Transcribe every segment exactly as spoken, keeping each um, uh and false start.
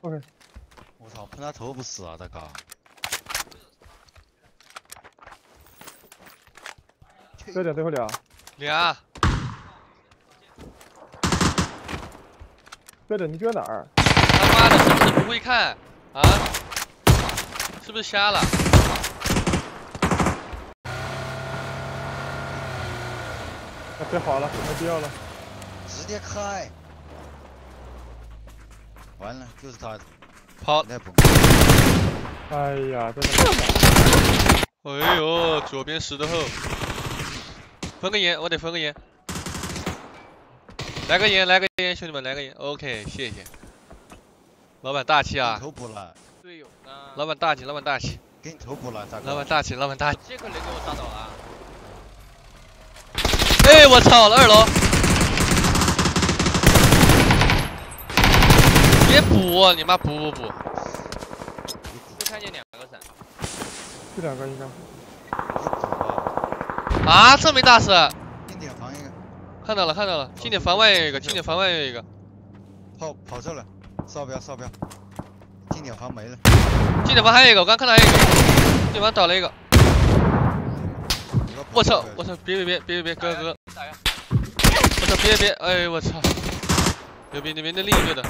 OK。我操，喷他头不死啊，大哥！这俩，最后俩。俩。对的，你撅哪儿？他妈的，是不是不会看啊？是不是瞎了？ 别跑了，快掉了！直接开！完了，就是他跑！哎呀，真的！哎呦，左边石头后，分个眼，我得分个眼，来个眼，来个眼，兄弟们来个眼 ，OK， 谢谢。老板大气啊！头补了。队友呢？老板大气，老板大气。给你头补了，大哥。老板大气，老板大气。这个人给我打倒了。 哎，我操了，二楼！别补、啊，你妈补补补！就看见两个闪，这两个应该。啊，这没大事。经典防一个。看到了，看到了，经典防外有一个，经典防外有一个。跑跑这了，烧标烧标。经典防没了。经典防还有一个，我刚看到还有一个，经典防倒了一个。 我操！我操！别别别别别哥哥！我操！别别！哎我操！牛逼牛逼！那另一队的，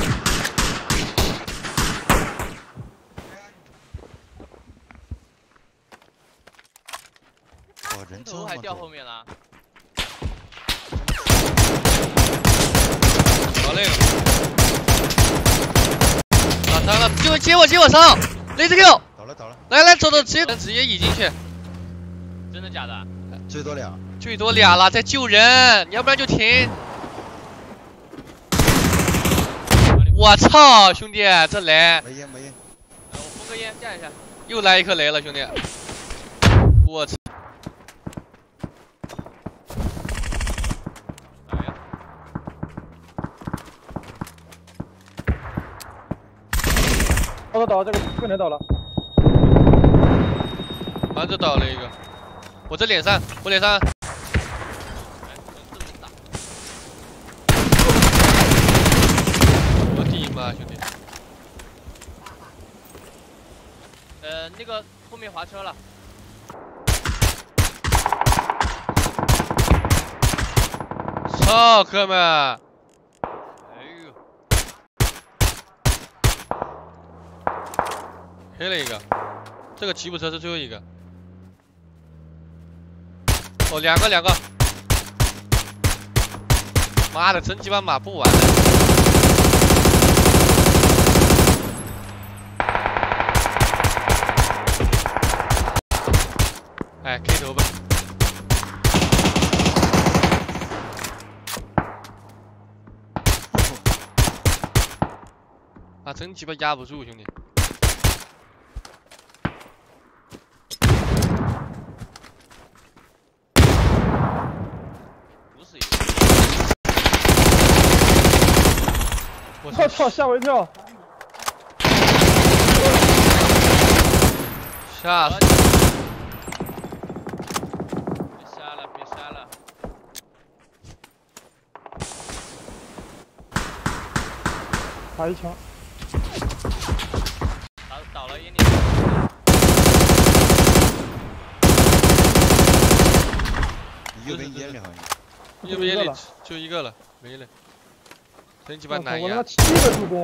我人头还掉后面了。好嘞！打伤了，就接我接我伤！雷子 Q！ 倒了倒了！来来走走，直接直接移进去。真的假的？ 最多俩，最多俩了，在救人，你要不然就停。我操，兄弟，这雷！没烟没烟，我封个烟架一下。又来一颗雷了，兄弟。我操！来呀！这个倒，这个更能倒了。反正倒了一个。 我这脸上，我脸上。我的妈，兄弟！呃，那个后面滑车了。操，哥们！哎呦！黑了一个，这个吉普车是最后一个。 哦，两个两个，妈的，真鸡巴马不完了！哎 ，K 头吧。啊，真鸡巴压不住，兄弟。 我操！吓我一跳！吓死！别杀了，别杀了！打一枪！倒倒了一粒。一个没烟了，好像。一个没烟了，就一个了，没了。 真鸡巴难呀！我他妈七个助攻，